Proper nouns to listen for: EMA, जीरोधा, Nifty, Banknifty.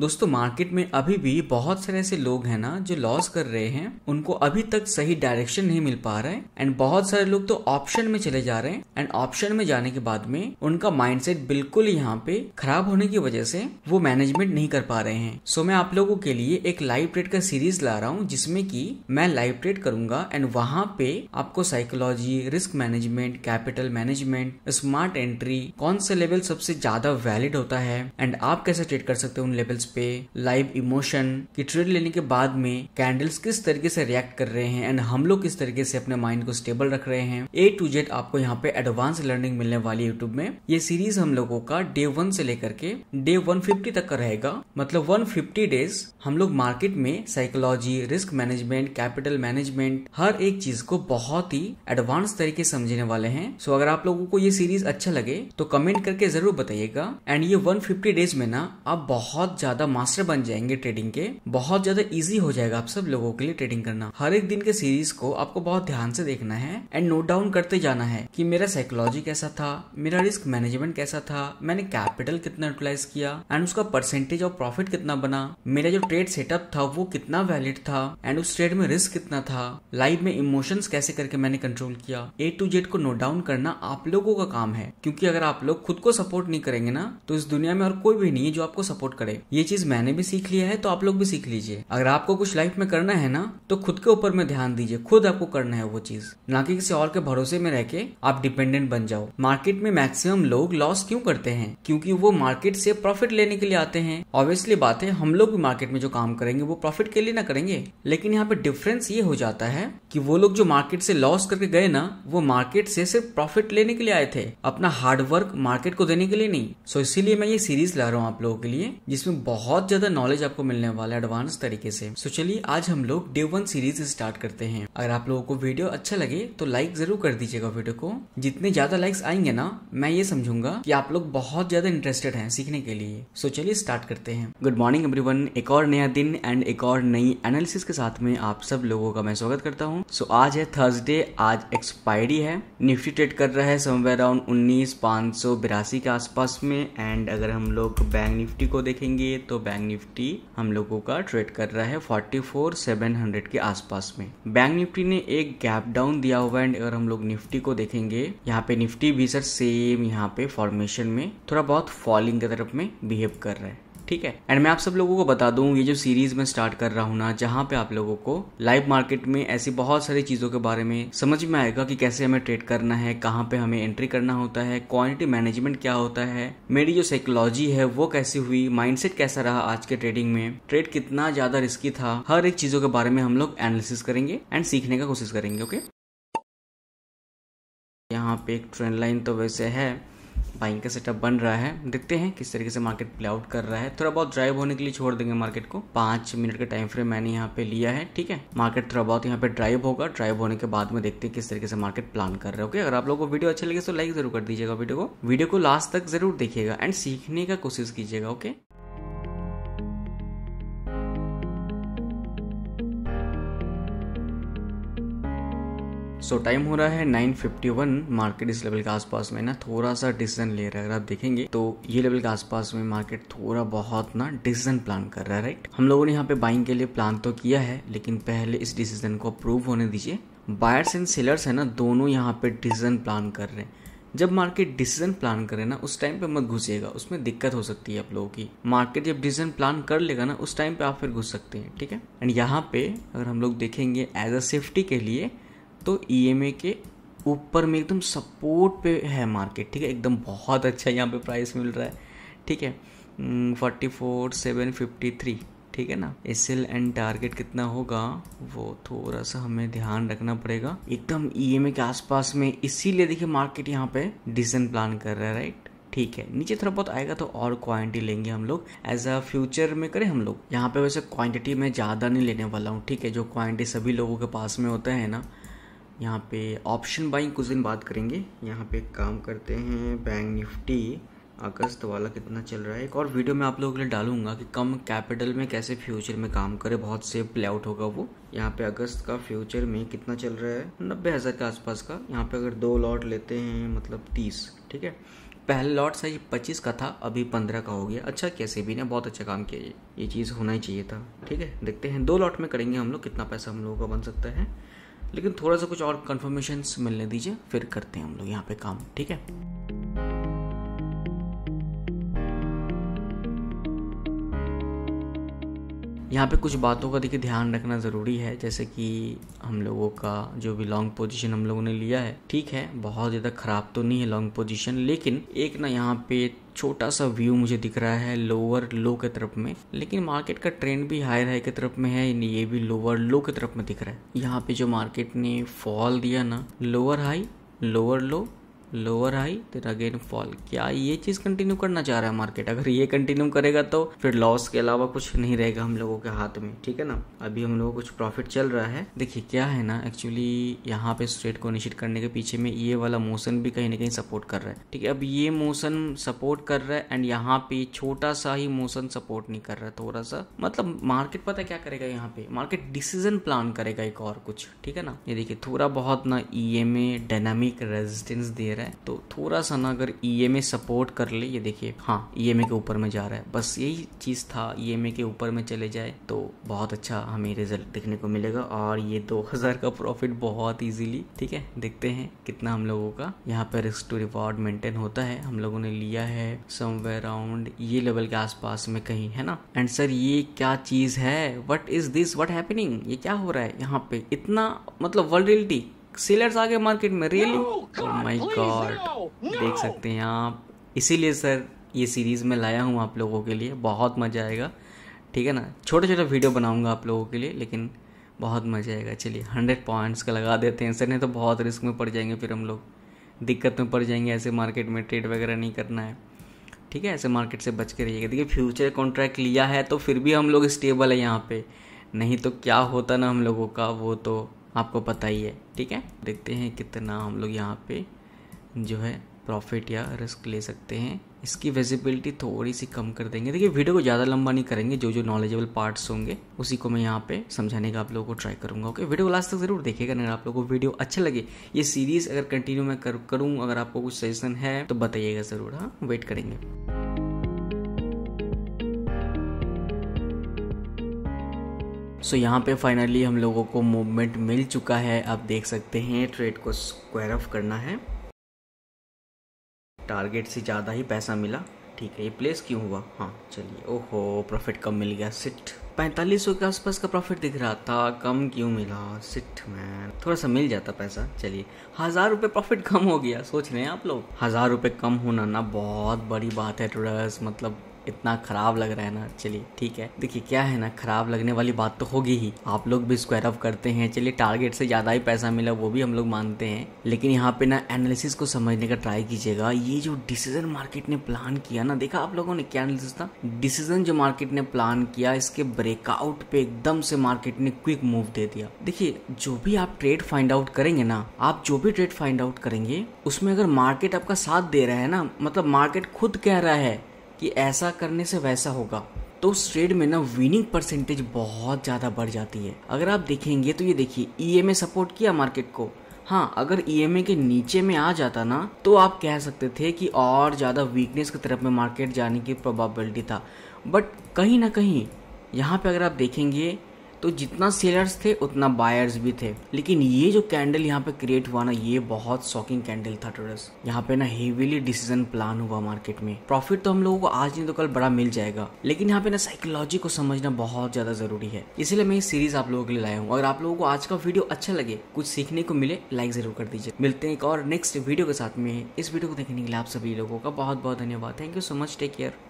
दोस्तों मार्केट में अभी भी बहुत सारे ऐसे लोग हैं ना जो लॉस कर रहे हैं, उनको अभी तक सही डायरेक्शन नहीं मिल पा रहा है एंड बहुत सारे लोग तो ऑप्शन में चले जा रहे हैं एंड ऑप्शन में जाने के बाद में उनका माइंडसेट बिल्कुल यहाँ पे खराब होने की वजह से वो मैनेजमेंट नहीं कर पा रहे हैं। सो मैं आप लोगों के लिए एक लाइव ट्रेड का सीरीज ला रहा हूँ जिसमें कि मैं लाइव ट्रेड करूंगा एंड वहाँ पे आपको psychology, risk management, capital management, smart entry, कौन सा लेवल सबसे ज्यादा वैलिड होता है एंड आप कैसे ट्रेड कर सकते हो उन लेवल्स पे, लाइव इमोशन की ट्रेड लेने के बाद में कैंडल्स किस तरीके से रिएक्ट कर रहे हैं एंड हम लोग किस तरीके से अपने माइंड को स्टेबल रख रहे हैं। ए टू जेड आपको यहाँ पे एडवांस लर्निंग मिलने वाली यूट्यूब में। ये सीरीज हम लोगों का डे 1 से लेकर के डे 150 तक का रहेगा, मतलब 150 डेज हम लोग मार्केट में psychology, risk management, capital management, हर एक चीज को बहुत ही एडवांस तरीके समझने वाले हैं। सो अगर आप लोगों को ये सीरीज अच्छा लगे तो कमेंट करके जरूर बताइएगा एंड ये 150 डेज में ना आप बहुत ज्यादा मास्टर बन जाएंगे ट्रेडिंग के, बहुत ज्यादा इजी हो जाएगा आप सब लोगों के लिए ट्रेडिंग करना। हर एक दिन के सीरीज को आपको बहुत ध्यान से देखना है एंड नोट डाउन करते जाना है कि मेरा साइकोलॉजी कैसा था, मेरा रिस्क मैनेजमेंट कैसा था, मैंने कैपिटल कितना यूटिलाइज किया एंड उसका परसेंटेज ऑफ प्रॉफिट कितना बना, मेरा जो ट्रेड सेटअप था वो कितना वैलिड था एंड उस ट्रेड में रिस्क कितना था, लाइव में इमोशंस कैसे करके मैंने कंट्रोल किया। ए टू जेड को नोट डाउन करना आप लोगों का काम है, क्योंकि अगर आप लोग खुद को सपोर्ट नहीं करेंगे ना तो इस दुनिया में और कोई भी नहीं है जो आपको सपोर्ट करे। ये चीज मैंने भी सीख लिया है तो आप लोग भी सीख लीजिए। अगर आपको कुछ लाइफ में करना है ना तो खुद के ऊपर में ध्यान दीजिए, खुद आपको करना है वो चीज, ना कि किसी और के भरोसे में रह के आप डिपेंडेंट बन जाओ। मार्केट में मैक्सिमम लोग लॉस क्यों करते हैं? क्योंकि वो मार्केट से प्रॉफिट लेने के लिए आते हैं। ऑब्वियसली बात है, हम लोग भी मार्केट में जो काम करेंगे वो प्रॉफिट के लिए ना करेंगे, लेकिन यहाँ पे डिफरेंस ये हो जाता है कि वो लोग जो मार्केट से लॉस करके गए ना वो मार्केट से सिर्फ प्रॉफिट लेने के लिए आए थे, अपना हार्ड वर्क मार्केट को देने के लिए नहीं। सो इसीलिए मैं ये सीरीज ला रहा हूँ आप लोगों के लिए जिसमें बहुत ज्यादा नॉलेज आपको मिलने वाला है एडवांस तरीके से। सो चलिए आज हम लोग डे 1 सीरीज स्टार्ट करते हैं। अगर आप लोगों को वीडियो अच्छा लगे तो लाइक जरूर कर दीजिएगा वीडियो को, जितने ज्यादा लाइक्स आएंगे ना मैं ये समझूंगा कि आप लोग बहुत ज्यादा इंटरेस्टेड हैं सीखने के लिए। सो चलिए स्टार्ट करते हैं। गुड मॉर्निंग एवरीवन, एक और नया दिन एंड एक और नई एनालिसिस के साथ में आप सब लोगों का मैं स्वागत करता हूँ। सो आज है थर्सडे, आज एक्सपायरी है। निफ्टी ट्रेड कर रहा है समवेयर अराउंड 19,582 के आसपास में एंड अगर हम लोग बैंक निफ्टी को देखेंगे तो बैंक निफ्टी हम लोगों का ट्रेड कर रहा है 44,700 के आसपास में। बैंक निफ्टी ने एक गैप डाउन दिया हुआ है एंड अगर हम लोग निफ्टी को देखेंगे यहाँ पे निफ्टी भी सर सेम यहाँ पे फॉर्मेशन में थोड़ा बहुत फॉलिंग की तरफ में बिहेव कर रहा है, ठीक है। एंड मैं आप सब लोगों को बता दूं ये जो सीरीज मैं स्टार्ट कर रहा हूँ ना जहाँ पे आप लोगों को लाइव मार्केट में ऐसी बहुत सारी चीजों के बारे में समझ में आएगा कि कैसे हमें ट्रेड करना है, कहाँ पे हमें एंट्री करना होता है, क्वांटिटी मैनेजमेंट क्या होता है, मेरी जो साइकोलॉजी है वो कैसी हुई, माइंडसेट कैसा रहा आज के ट्रेडिंग में, ट्रेड कितना ज्यादा रिस्की था, हर एक चीजों के बारे में हम लोग एनालिसिस करेंगे एंड सीखने का कोशिश करेंगे। ओके, यहाँ पे एक ट्रेंड लाइन तो वैसे है, बाइंग का सेटअप बन रहा है, देखते हैं किस तरीके से मार्केट प्ले आउट कर रहा है। थोड़ा बहुत ड्राइव होने के लिए छोड़ देंगे मार्केट को, 5 मिनट का टाइम फ्रेम मैंने यहाँ पे लिया है, ठीक है। मार्केट थोड़ा बहुत यहाँ पे ड्राइव होगा, ड्राइव होने के बाद में देखते हैं किस तरीके से मार्केट प्लान कर रहा है। ओके, अगर आप लोगों को वीडियो अच्छा लगे तो लाइक जरूर कर दीजिएगा वीडियो को लास्ट तक जरूर देखिएगा एंड सीखने का कोशिश कीजिएगा। ओके, सो टाइम हो रहा है 9:51। मार्केट इस लेवल के आसपास में ना थोड़ा सा डिसीजन ले रहा है। अगर आप देखेंगे तो ये लेवल के आसपास में मार्केट थोड़ा बहुत ना डिसीजन प्लान कर रहा है, राइट। हम लोगों ने यहाँ पे बाइंग के लिए प्लान तो किया है, लेकिन पहले इस डिसीजन को अप्रूव होने दीजिए। बायर्स एंड सेलर्स है ना, दोनों यहाँ पे डिसीजन प्लान कर रहे हैं। जब मार्केट डिसीजन प्लान करे ना उस टाइम पे मत घुसिएगा, उसमें दिक्कत हो सकती है आप लोगों की। मार्केट जब डिसीजन प्लान कर लेगा ना उस टाइम पे आप फिर घुस सकते हैं, ठीक है। एंड यहाँ पे अगर हम लोग देखेंगे एज अ सेफ्टी के लिए तो ईएमए के ऊपर में एकदम सपोर्ट पे है मार्केट, ठीक है। एकदम बहुत अच्छा यहाँ पे प्राइस मिल रहा है, ठीक है, 44,753, ठीक है ना। एसएल एंड टारगेट कितना होगा वो थोड़ा सा हमें ध्यान रखना पड़ेगा, एकदम ईएमए के आसपास में। इसीलिए देखिए मार्केट यहाँ पे डिसीजन प्लान कर रहा है, राइट, ठीक है। नीचे थोड़ा बहुत आएगा तो और क्वांटिटी लेंगे हम लोग, एज अ फ्यूचर में करें हम लोग। यहाँ पे वैसे क्वांटिटी मैं ज़्यादा नहीं लेने वाला हूँ, ठीक है। जो क्वांटिटी सभी लोगों के पास में होता है ना, यहाँ पे ऑप्शन बाइंग कुछ दिन बात करेंगे। यहाँ पे काम करते हैं, बैंक निफ्टी अगस्त वाला कितना चल रहा है, एक और वीडियो में आप लोगों के लिए डालूंगा कि कम कैपिटल में कैसे फ्यूचर में काम करें, बहुत से प्ले आउट होगा वो। यहाँ पे अगस्त का फ्यूचर में कितना चल रहा है, 90,000 के आसपास का। यहाँ पे अगर 2 लॉट लेते हैं मतलब 30, ठीक है। पहले लॉट साइज 25 का था, अभी 15 का हो गया। अच्छा कैसे भी ने बहुत अच्छा काम किया, ये चीज़ होना ही चाहिए था। ठीक है, देखते हैं दो लॉट में करेंगे हम लोग, कितना पैसा हम लोगों का बन सकता है। लेकिन थोड़ा सा कुछ और कन्फर्मेशंस मिलने दीजिए, फिर करते हैं हम लोग यहाँ पे काम। ठीक है, यहाँ पे कुछ बातों का देखिए ध्यान रखना ज़रूरी है, जैसे कि हम लोगों का जो भी लॉन्ग पोजीशन हम लोगों ने लिया है, ठीक है, बहुत ज़्यादा ख़राब तो नहीं है लॉन्ग पोजीशन, लेकिन एक ना यहाँ पे छोटा सा व्यू मुझे दिख रहा है लोअर लो के तरफ में, लेकिन मार्केट का ट्रेंड भी हायर हाई की तरफ में है, ये भी लोअर लो की तरफ में दिख रहा है। यहाँ पे जो मार्केट ने फॉल दिया ना, lower high, lower low, lower high, then again fall, क्या ये चीज़ कंटिन्यू करना चाह रहा है मार्केट? अगर ये कंटिन्यू करेगा तो फिर लॉस के अलावा कुछ नहीं रहेगा हम लोगों के हाथ में। ठीक है ना, अभी हम लोगों को कुछ प्रॉफिट चल रहा है। देखिए क्या है ना, एक्चुअली यहाँ पे स्ट्रेट को निश्चित करने के पीछे में ये वाला मोशन भी कहीं ना कहीं सपोर्ट कर रहा है। ठीक है, अब ये मोशन सपोर्ट कर रहा है एंड यहाँ पे छोटा सा ही मोशन सपोर्ट नहीं कर रहा, थोड़ा सा, मतलब मार्केट पता है क्या करेगा, यहाँ पे मार्केट डिसीजन प्लान करेगा एक और कुछ। ठीक है ना, ये देखिए थोड़ा बहुत ना EMA डायनामिक रेजिस्टेंस दे रहा है, तो थोड़ा सा ना अगर EMA सपोर्ट कर ले, ये देखिए हाँ EMA के ऊपर में जा रहा है, बस यही चीज़ था, EMA के ऊपर में चले जाए तो बहुत अच्छा हमें रिजल्ट देखने को मिलेगा। और ये 2000 का प्रॉफिट बहुत इजीली, ठीक है, देखते हैं कितना हम लोगों का यहाँ पर रिस्क टू रिवॉर्ड मेंटेन होता है। हम लोगों ने लिया है समवेयर अराउंड ये लेवल के आसपास में कहीं, है ना। एंड सर ये क्या चीज़ है, what is this, what happening, ये क्या हो रहा है यहाँ पे, इतना मतलब वॉलेटिलिटी, सेलर्स आ गए मार्केट में, रियली, माय गॉड, देख सकते हैं आप। इसीलिए सर ये सीरीज़ में लाया हूँ आप लोगों के लिए, बहुत मज़ा आएगा। ठीक है ना, छोटा छोटा वीडियो बनाऊंगा आप लोगों के लिए, लेकिन बहुत मज़ा आएगा। चलिए 100 पॉइंट्स का लगा देते हैं सर, नहीं तो बहुत रिस्क में पड़ जाएंगे, फिर हम लोग दिक्कत में पड़ जाएंगे। ऐसे मार्केट में ट्रेड वगैरह नहीं करना है, ठीक है, ऐसे मार्केट से बच के रहिएगा। देखिए फ्यूचर कॉन्ट्रैक्ट लिया है तो फिर भी हम लोग स्टेबल है यहाँ पर, नहीं तो क्या होता ना हम लोगों का, वो तो आपको पता ही है। ठीक है, देखते हैं कितना हम लोग यहाँ पे जो है प्रॉफिट या रिस्क ले सकते हैं। इसकी विजिबिलिटी थोड़ी सी कम कर देंगे। देखिए वीडियो को ज़्यादा लंबा नहीं करेंगे, जो जो नॉलेजेबल पार्ट्स होंगे उसी को मैं यहाँ पे समझाने का आप लोगों को ट्राई करूँगा। ओके, वीडियो को लास्ट तक जरूर देखिएगा, अगर आप लोगों को वीडियो अच्छा लगे, ये सीरीज़ अगर कंटिन्यू मैं करूँ, अगर आपको कुछ सजेशन है तो बताइएगा ज़रूर, हाँ वेट करेंगे। सो यहाँ पे फाइनली हम लोगों को मूवमेंट मिल चुका है, आप देख सकते हैं। ट्रेड को स्क्वायर ऑफ करना है, टारगेट से ज़्यादा ही पैसा मिला। ठीक है, ये प्लेस क्यों हुआ, हाँ चलिए, ओहो प्रॉफिट कम मिल गया, सिट 4500 के आसपास का प्रॉफिट दिख रहा था, कम क्यों मिला, सिट मैन, थोड़ा सा मिल जाता पैसा। चलिए 1000 रुपये प्रॉफिट कम हो गया, सोच रहे हैं आप लोग 1000 रुपये कम होना ना बहुत बड़ी बात है ट्रेडर्स, मतलब इतना खराब लग रहा है ना। चलिए ठीक है, देखिए क्या है ना, खराब लगने वाली बात तो होगी ही, आप लोग भी स्क्वायर ऑफ करते हैं। चलिए टारगेट से ज़्यादा ही पैसा मिला, वो भी हम लोग मानते हैं, लेकिन यहाँ पे ना एनालिसिस को समझने का ट्राई कीजिएगा। ये जो डिसीजन मार्केट ने प्लान किया ना, देखा आप लोगों ने क्या एनालिसिस था, डिसीजन जो मार्केट ने प्लान किया, इसके ब्रेकआउट पे एकदम से मार्केट ने क्विक मूव दे दिया। देखिए जो भी आप ट्रेड फाइंड आउट करेंगे ना, आप जो भी ट्रेड फाइंड आउट करेंगे उसमें अगर मार्केट आपका साथ दे रहा है ना, मतलब मार्केट खुद कह रहा है कि ऐसा करने से वैसा होगा, तो उस ट्रेड में ना विनिंग परसेंटेज बहुत ज़्यादा बढ़ जाती है। अगर आप देखेंगे तो ये देखिए EMA सपोर्ट किया मार्केट को, हाँ अगर EMA के नीचे में आ जाता ना तो आप कह सकते थे कि और ज़्यादा वीकनेस की तरफ में मार्केट जाने की प्रोबेबिलिटी था, बट कहीं ना कहीं यहाँ पे अगर आप देखेंगे तो जितना सेलर्स थे उतना बायर्स भी थे। लेकिन ये जो कैंडल यहाँ पे क्रिएट हुआ ना, ये बहुत शॉकिंग कैंडल था ट्रेडर्स। यहाँ पे ना हेवीली डिसीजन प्लान हुआ मार्केट में, प्रॉफिट तो हम लोगों को आज नहीं तो कल बड़ा मिल जाएगा, लेकिन यहाँ पे ना साइकोलॉजी को समझना बहुत ज्यादा जरूरी है, इसलिए मैं ये सीरीज आप लोगों के लिए लाया हूँ। अगर आप लोगों को आज का वीडियो अच्छा लगे, कुछ सीखने को मिले, लाइक जरूर कर दीजिए। मिलते हैं एक और नेक्स्ट वीडियो के साथ में। इस वीडियो को देखने के लिए आप सभी लोगों का बहुत बहुत धन्यवाद, thank you so much, take care.